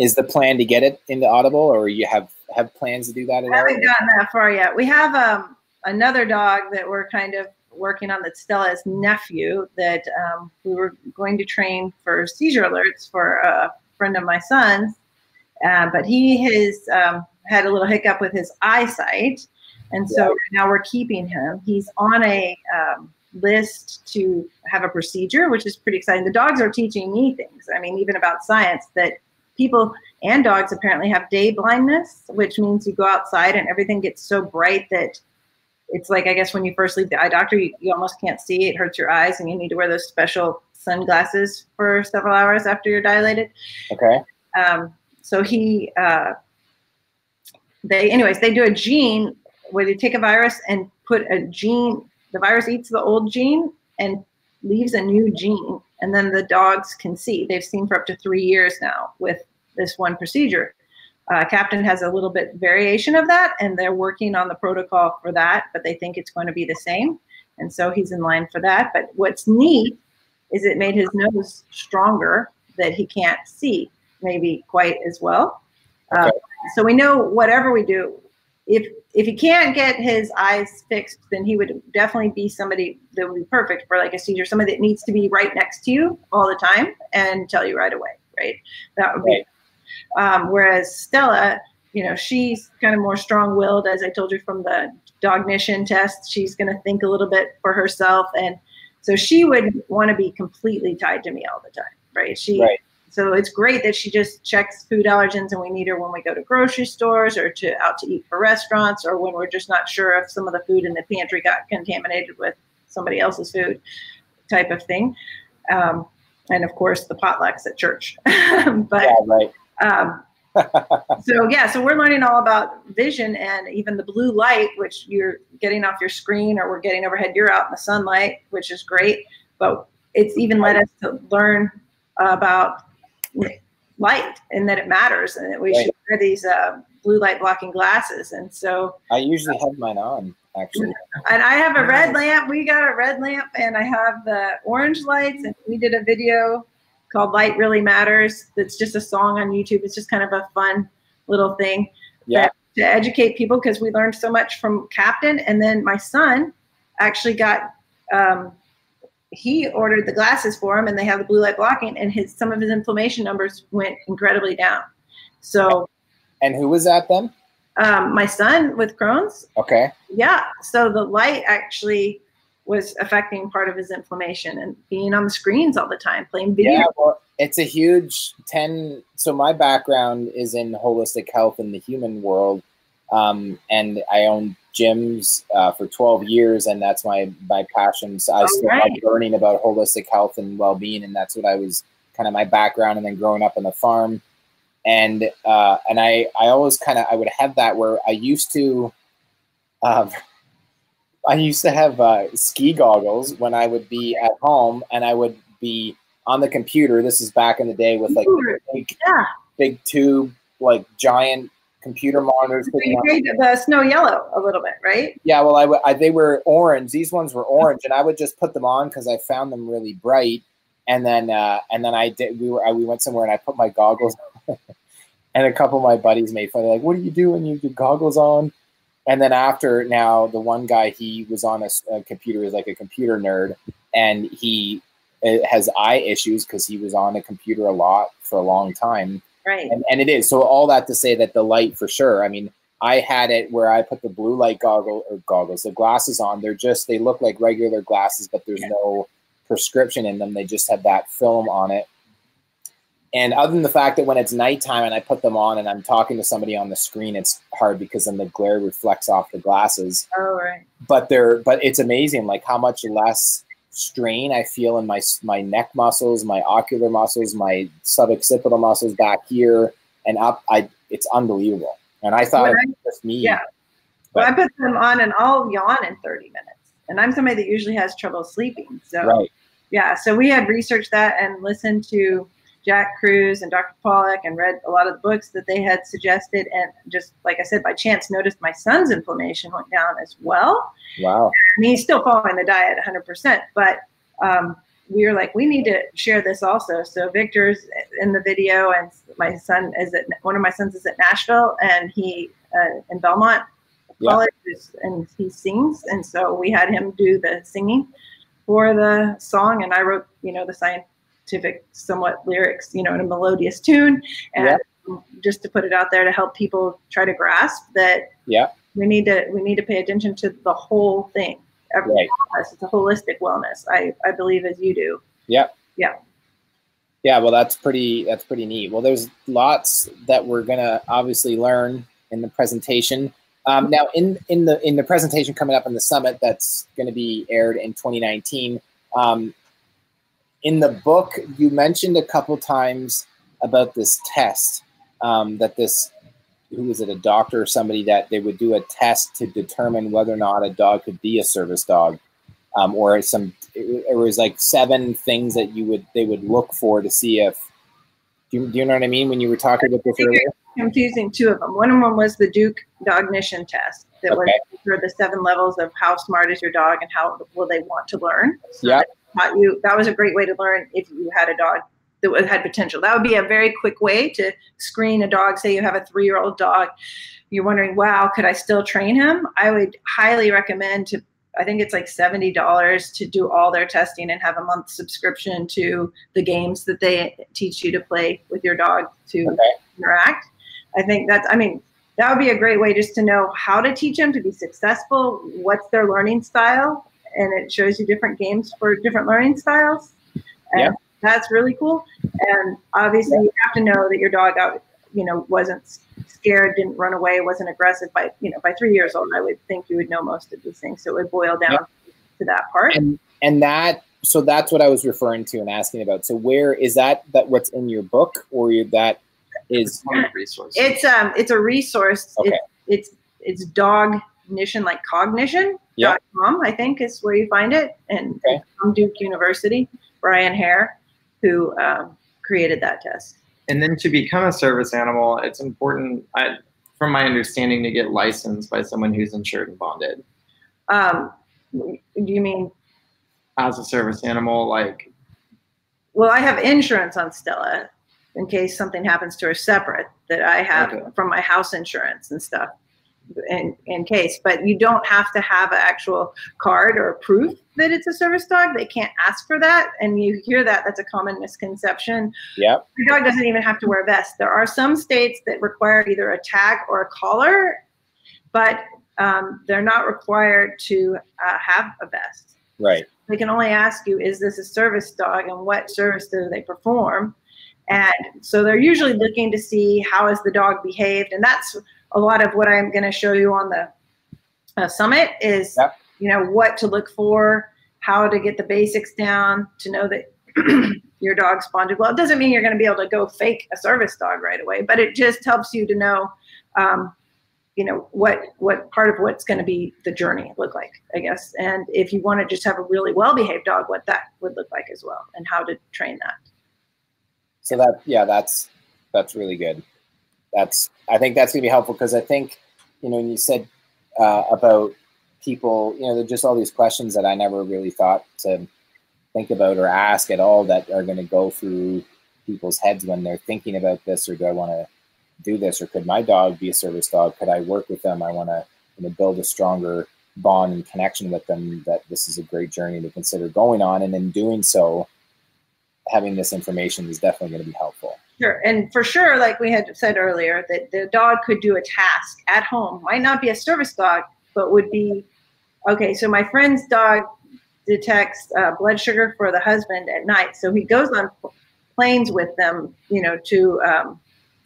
Is the plan to get it into Audible, or you have, have plans to do that at all? I haven't gotten that far yet. We have um, another dog that we're kind of working on, that Stella's nephew, that um, we were going to train for seizure alerts for a friend of my son's, uh, but he has um, had a little hiccup with his eyesight. And so yeah. now we're keeping him. He's on a um, list to have a procedure, which is pretty exciting. The dogs are teaching me things. I mean, even about science, that people and dogs apparently have day blindness, which means you go outside and everything gets so bright that it's like, I guess when you first leave the eye doctor, you, you almost can't see. It hurts your eyes, and you need to wear those special sunglasses for several hours after you're dilated. Okay. Um, so he, uh, they, anyways, they do a gene where they take a virus and put a gene, the virus eats the old gene and leaves a new gene, and then the dogs can see. They've seen for up to three years now with this one procedure. Uh, Captain has a little bit variation of that, and they're working on the protocol for that, but they think it's going to be the same. And so he's in line for that. But what's neat is it made his nose stronger, that he can't see maybe quite as well. Okay. Uh, so we know whatever we do, if if he can't get his eyes fixed, then he would definitely be somebody that would be perfect for like a seizure, somebody that needs to be right next to you all the time and tell you right away, right? That would be. Um, whereas Stella, you know, she's kind of more strong-willed, as I told you from the Dognition test. She's going to think a little bit for herself, and so she would want to be completely tied to me all the time, right? She. Right. So it's great that she just checks food allergens, and we need her when we go to grocery stores or to out to eat for restaurants, or when we're just not sure if some of the food in the pantry got contaminated with somebody else's food, type of thing. Um, and of course the potlucks at church. But yeah, right. um, so yeah, so we're learning all about vision, and even the blue light, which you're getting off your screen, or we're getting overhead, you're out in the sunlight, which is great. But it's even led us to learn about light, and that it matters, and that we right. should wear these uh, blue light blocking glasses. And so I usually have mine on, actually. And I have a red lamp. We got a red lamp, and I have the orange lights. And we did a video called "Light Really Matters." That's just a song on YouTube. It's just kind of a fun little thing yeah. that, to educate people, because we learned so much from Captain. And then my son actually got. Um, He ordered the glasses for him, and they have the blue light blocking, and his some of his inflammation numbers went incredibly down. So, and who was that then? Um, my son with Crohn's. Okay. Yeah. So the light actually was affecting part of his inflammation, and being on the screens all the time, playing video. Yeah, well, it's a huge ten. So my background is in holistic health in the human world, um, and I own. gyms uh, for twelve years, and that's my my passion. So I started right. learning about holistic health and well-being, and that's what I was kind of my background. And then growing up on the farm, and uh, and I I always kind of I would have that where I used to um, I used to have uh, ski goggles when I would be at home, and I would be on the computer. This is back in the day with like big, yeah. big tube, like giant. Computer monitors. You graded the snow yellow a little bit, right? Yeah, well, I, I they were orange. These ones were orange, and I would just put them on because I found them really bright. And then, uh, and then I did. We were I, we went somewhere, and I put my goggles on. And a couple of my buddies made fun. They're like, "What do you do when you get goggles on?" And then after, now the one guy, he was on a, a computer, is like a computer nerd, and he has eye issues because he was on a computer a lot for a long time. Right. And, and it is. So all that to say that the light for sure. I mean, I had it where I put the blue light goggle or goggles, the glasses on. They're just, they look like regular glasses, but there's yeah. no prescription in them. They just have that film on it. And other than the fact that when it's nighttime and I put them on and I'm talking to somebody on the screen, it's hard because then the glare reflects off the glasses. Oh, right. But they're, but it's amazing, like how much less strain I feel in my my neck muscles, my ocular muscles, my suboccipital muscles back here and up. I it's unbelievable. And I thought when it was I, just me. Yeah. But well, I put them on and I'll yawn in thirty minutes. And I'm somebody that usually has trouble sleeping. So right. yeah. So we had researched that and listened to Jack Cruz and Doctor Pollack and read a lot of the books that they had suggested. And just, like I said, by chance, noticed my son's inflammation went down as well. Wow. And he's still following the diet one hundred percent. But um, we were like, we need to share this also. So Victor's in the video, and my son is at, one of my sons is at Nashville, and he uh, in Belmont College, yeah. And he sings. And so we had him do the singing for the song, and I wrote, you know, the scientific somewhat lyrics, you know, in a melodious tune, and yeah. just to put it out there to help people try to grasp that yeah. we need to we need to pay attention to the whole thing. Every right. wellness. It's a holistic wellness. I I believe as you do. Yeah. Yeah. Yeah. Well, that's pretty that's pretty neat. Well, there's lots that we're gonna obviously learn in the presentation. Um, now, in in the in the presentation coming up in the summit that's going to be aired in twenty nineteen, um, in the book you mentioned a couple times about this test um, that this who was it a doctor or somebody that they would do a test to determine whether or not a dog could be a service dog, um, or some it, it was like seven things that you would they would look for to see if. Do you, do you know what I mean when you were talking about this earlier? Confusing two of them. One of them was the Duke Dognition test that okay. was for the seven levels of how smart is your dog and how will they want to learn. So yeah. that, you, that was a great way to learn if you had a dog that had potential. That would be a very quick way to screen a dog. Say you have a three-year-old dog. You're wondering, wow, could I still train him? I would highly recommend to I think it's like seventy dollars to do all their testing and have a month subscription to the games that they teach you to play with your dog to okay. interact. I think that's, I mean, that would be a great way just to know how to teach them to be successful, what's their learning style, and it shows you different games for different learning styles. And yeah. that's really cool. And obviously yeah. you have to know that your dog, you know, wasn't scared, didn't run away, wasn't aggressive. By you know, by three years old, I would think you would know most of these things. So it would boil down yep. to that part. And, and that, so that's what I was referring to and asking about. So where is that? That what's in your book, or you, that is resource? It's um, it's a resource. Okay. It's it's, it's Dognition, like cognition. Yep. .com, I think is where you find it, and okay. from Duke University, Brian Hare, who um, created that test. And then to become a service animal, it's important, I, from my understanding, to get licensed by someone who's insured and bonded. Um, do you mean? As a service animal, like? Well, I have insurance on Stella in case something happens to her separate that I have okay. from my house insurance and stuff in, in case. But you don't have to have an actual card or proof that it's a service dog. They can't ask for that. And you hear that. That's a common misconception. Yep. Your dog doesn't even have to wear a vest. There are some states that require either a tag or a collar, but um, they're not required to uh, have a vest. Right. So they can only ask you, is this a service dog and what service do they perform? And so they're usually looking to see how has the dog behaved. And that's a lot of what I'm going to show you on the uh, summit is yep. you know, what to look for, how to get the basics down, to know that your dog's bonded well. It doesn't mean you're going to be able to go fake a service dog right away, but it just helps you to know, um, you know, what what part of what's going to be the journey look like, I guess. And if you want to just have a really well-behaved dog, what that would look like as well, and how to train that. So that, yeah, that's that's really good. That's I think that's going to be helpful because I think, you know, when you said uh, about people, you know, they're just all these questions that I never really thought to think about or ask at all that are going to go through people's heads when they're thinking about this, or do I want to do this, or could my dog be a service dog? Could I work with them? I want to, you know, build a stronger bond and connection with them, that this is a great journey to consider going on. And in doing so, having this information is definitely going to be helpful. Sure. And for sure, like we had said earlier, that the dog could do a task at home, might not be a service dog, but would be, okay, so my friend's dog detects uh, blood sugar for the husband at night. So he goes on planes with them, you know, to um,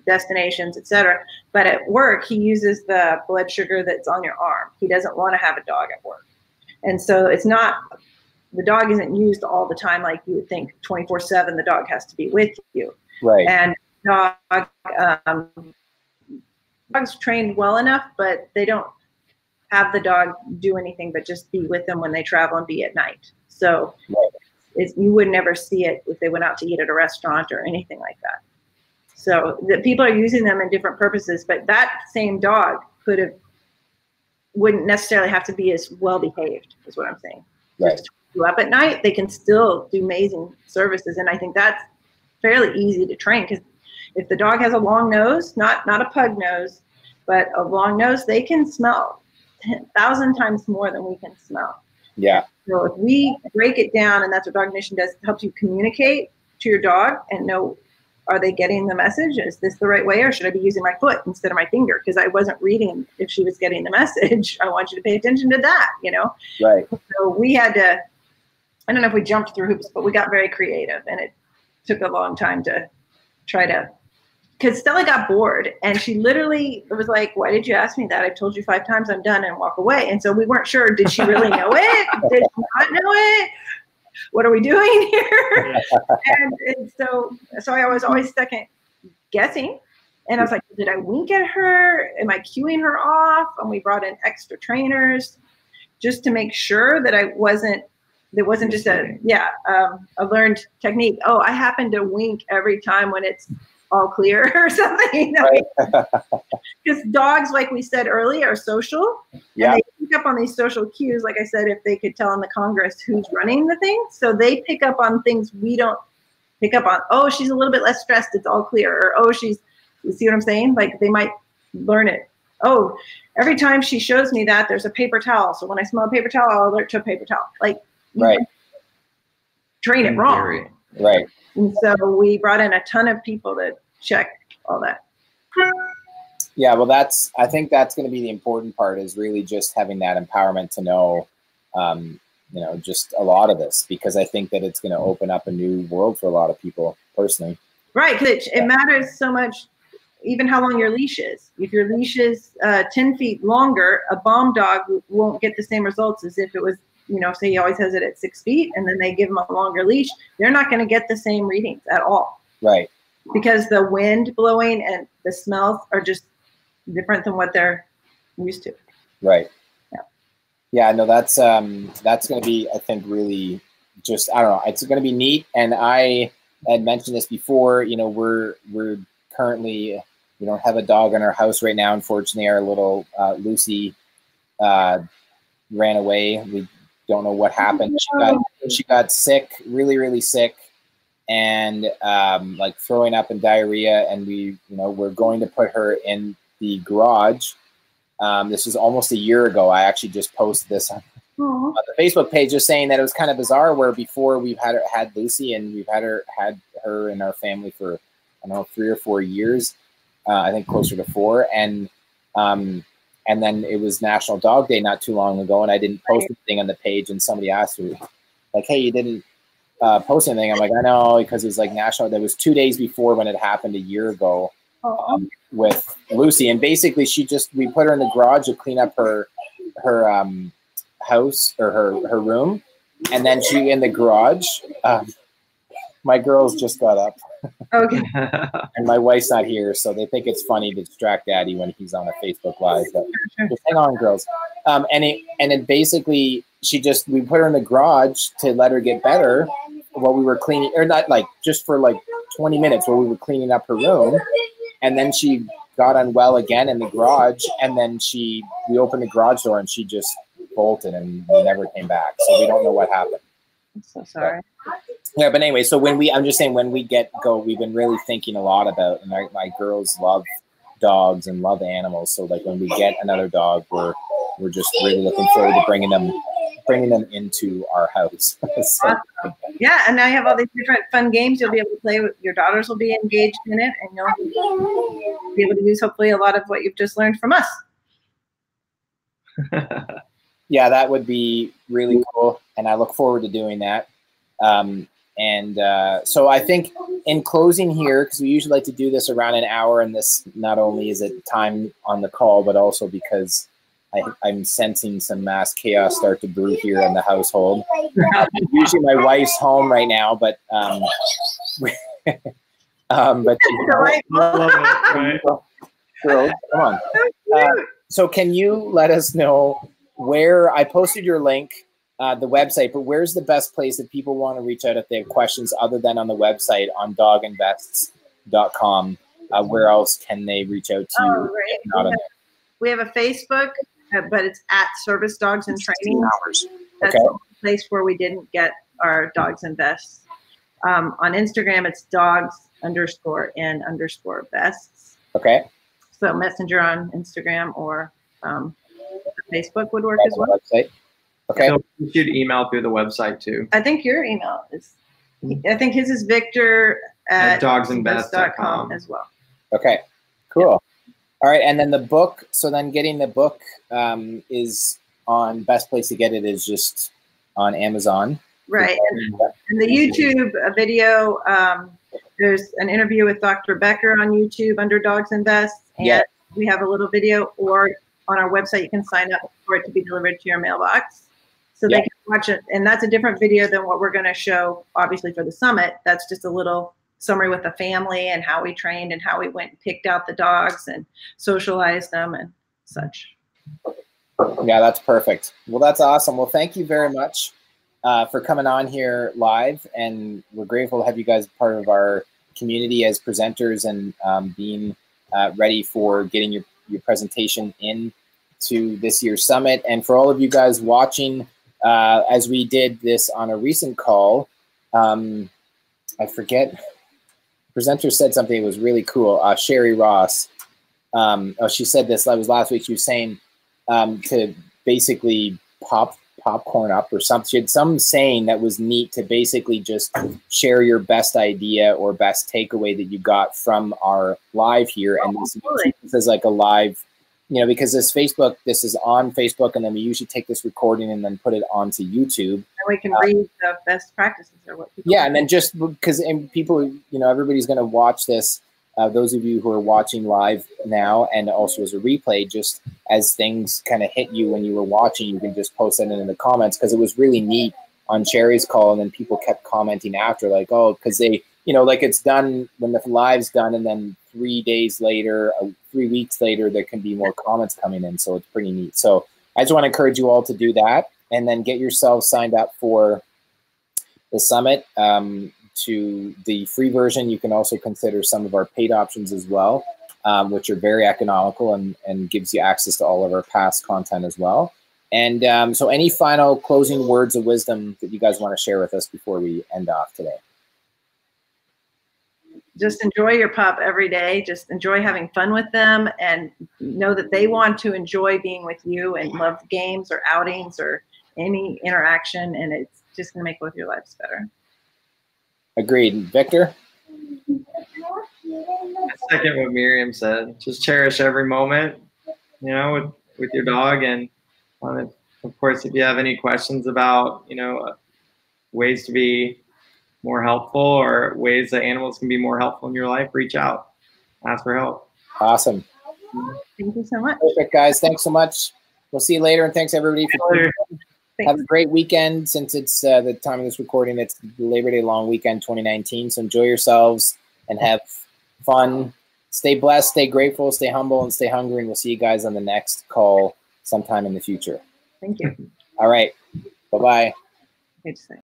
destinations, et cetera. But at work, he uses the blood sugar that's on your arm. He doesn't want to have a dog at work. And so it's not, the dog isn't used all the time like you would think. Twenty-four seven, the dog has to be with you. Right. And dog, um, dogs trained well enough, but they don't have the dog do anything but just be with them when they travel and be at night. So right. It's, you would never see it if they went out to eat at a restaurant or anything like that. So that people are using them in different purposes, but that same dog could have, wouldn't necessarily have to be as well behaved, is what I'm saying. Right. Just you up at night, they can still do amazing services, and I think that's fairly easy to train, because if the dog has a long nose, not not a pug nose, but a long nose, they can smell ten thousand times more than we can smell. Yeah. So if we break it down, and that's what Dognition does, helps you communicate to your dog and know, are they getting the message? Is this the right way? Or should I be using my foot instead of my finger? Because I wasn't reading if she was getting the message. I want you to pay attention to that, you know? Right. So we had to, I don't know if we jumped through hoops, but we got very creative, and it took a long time to try to, because Stella got bored, and she literally was like, why did you ask me that? I told you five times I'm done, and walk away. And so we weren't sure, did she really know it? Did she not know it? What are we doing here? and, and so, so I was always second guessing. And I was like, did I wink at her? Am I cueing her off? And we brought in extra trainers just to make sure that I wasn't, there wasn't just a, yeah, um, a learned technique. Oh, I happen to wink every time when it's all clear or something. Because right. Dogs, like we said earlier, are social. Yeah. And they pick up on these social cues. Like I said, if they could tell in the Congress who's running the thing. So they pick up on things we don't pick up on. Oh, she's a little bit less stressed. It's all clear. Or, oh, she's, you see what I'm saying? Like, they might learn it. Oh, every time she shows me that, there's a paper towel. So when I smell a paper towel, I'll alert to a paper towel. Like, right. Train it wrong. Right. And so we brought in a ton of people to check all that. Yeah, well, that's, I think that's going to be the important part, is really just having that empowerment to know, um, you know, just a lot of this, because I think that it's going to open up a new world for a lot of people personally. Right. It, it matters so much, even how long your leash is. If your leash is uh, ten feet longer, a bomb dog won't get the same results as if it was, you know, say he always has it at six feet and then they give him a longer leash, they're not going to get the same readings at all. Right. Because the wind blowing and the smells are just different than what they're used to. Right. Yeah. Yeah, no, that's, um, that's going to be, I think, really just, I don't know, it's going to be neat. And I had mentioned this before, you know, we're, we're currently, we don't have a dog in our house right now. Unfortunately, our little uh, Lucy uh, ran away. We don't know what happened. She got, she got sick, really, really sick, and um, like throwing up and diarrhea. And we, you know, we're going to put her in the garage. Um, this was almost a year ago. I actually just posted this on, on the Facebook page, just saying that it was kind of bizarre, where before we've had her, had Lucy, and we've had her had her in our family for, I don't know, three or four years. Uh, I think closer to four. And um, And then it was National Dog Day not too long ago, and I didn't post anything on the page, and somebody asked me, like, hey, you didn't uh, post anything. I'm like, I know, because it was like National. That was two days before when it happened a year ago um, with Lucy. And basically she just, we put her in the garage to clean up her her um, house or her, her room. And then she in the garage, um, my girls just got up. Okay. And my wife's not here, so they think it's funny to distract Daddy when he's on a Facebook Live. But just hang on, girls. Um, and it and it basically, she just, we put her in the garage to let her get better while we were cleaning, or not like just for like twenty minutes while we were cleaning up her room. And then she got unwell again in the garage. And then she, we opened the garage door and she just bolted and never came back. So we don't know what happened. I'm so sorry. But, yeah, but anyway, so when we, I'm just saying, when we get go, we've been really thinking a lot about, and my, my girls love dogs and love animals. So like when we get another dog, we're we're just really looking forward to bringing them, bringing them into our house. So, yeah, and now you have all these different fun games you'll be able to play with. Your daughters will be engaged in it, and you'll be able to use hopefully a lot of what you've just learned from us. Yeah, that would be really cool, and I look forward to doing that. Um, and uh, so I think in closing here, because we usually like to do this around an hour, and this not only is it time on the call, but also because I, I'm sensing some mass chaos start to brew here in the household. Usually my wife's home right now, but um, um, but you know, girl, girl, come on. Uh, so can you let us know where I posted your link uh, the website, but where's the best place that people want to reach out if they have questions other than on the website on dog in vests dot com? Uh, where else can they reach out to you? Oh, right. Not on we have a Facebook, uh, but it's at Service Dogs and Training. Hours. That's okay. The place where we didn't get our Dogs in Vests. Um, on Instagram, it's dogs underscore in underscore vests. Okay. So Messenger on Instagram or um, Facebook would work as well. Website. Okay. So you should email through the website too. I think your email is, I think his is Victor at, at dogs in vests dot com as well. Okay, cool. Yeah. All right, and then the book. So then getting the book um, is on, best place to get it is just on Amazon. Right, and, and the YouTube video, um, there's an interview with Doctor Becker on YouTube under Dogs in Vests, and yeah. we have a little video, or on our website you can sign up for it to be delivered to your mailbox. So yeah. they can watch it, and that's a different video than what we're gonna show, obviously, for the summit. That's just a little summary with the family and how we trained and how we went and picked out the dogs and socialized them and such. Yeah, that's perfect. Well, that's awesome. Well, thank you very much uh, for coming on here live. And we're grateful to have you guys part of our community as presenters and um, being uh, ready for getting your, your presentation in to this year's summit. And for all of you guys watching, uh, as we did this on a recent call, um, I forget, presenter said something that was really cool. Uh, Sherry Ross, um, oh, she said this, that was last week, she was saying um, to basically pop popcorn up or something. She had some saying that was neat to basically just share your best idea or best takeaway that you got from our live here. And this, this is like a live, you know, because this Facebook, this is on Facebook, and then we usually take this recording and then put it onto YouTube. And we can uh, read the best practices or what people Yeah, and then just because and people, you know, everybody's going to watch this, uh, those of you who are watching live now and also as a replay, just as things kind of hit you when you were watching, you can just post that in the comments, because it was really neat on Sherry's call, and then people kept commenting after, like, oh, because they, you know, like it's done when the live's done, and then three days later, uh, three weeks later, there can be more comments coming in. So it's pretty neat. So I just want to encourage you all to do that, and then get yourselves signed up for the summit um, to the free version. You can also consider some of our paid options as well, um, which are very economical and, and gives you access to all of our past content as well. And um, so any final closing words of wisdom that you guys want to share with us before we end off today? Just enjoy your pup every day. Just enjoy having fun with them, and know that they want to enjoy being with you and love games or outings or any interaction, and it's just going to make both your lives better. Agreed. Victor? I second what Miriam said. Just cherish every moment, you know, with, with your dog. And um, of course, if you have any questions about, you know, ways to be more helpful or ways that animals can be more helpful in your life, reach out, ask for help. Awesome. Thank you so much. Perfect, guys. Thanks so much. We'll see you later, and thanks everybody for have a great weekend. Since it's uh, the time of this recording, it's Labor Day long weekend twenty nineteen, so enjoy yourselves and have fun. Stay blessed, stay grateful, stay humble, and stay hungry, and we'll see you guys on the next call sometime in the future. Thank you. All right. Bye-bye.